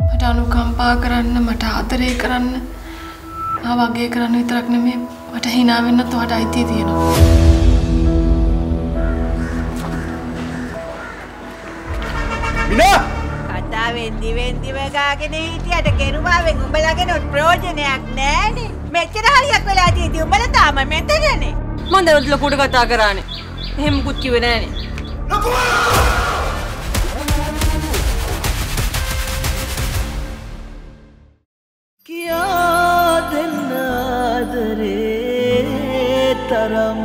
මට අනුකම්පා කරන්න මට ආදරය කරන්න ආ වගේ කරන්න විතරක් නෙමෙයි මට hina වෙන්නත් ඔයාට අයිතිය තියෙනවා මිනා කතා වෙද්දි වෙද්දිම ගාගෙන හිටියට කෙරුවාවෙන් උඹලගෙන ප්‍රයෝජනයක් නැහනේ මෙච්චර හරියක් වෙලා තියෙදි උඹලා තාම මෙතනනේ මම දවල් ලොකුට කතා කරානේ එහෙම මුකුත් කිව්වේ නැහනේ ලොකෝ Taram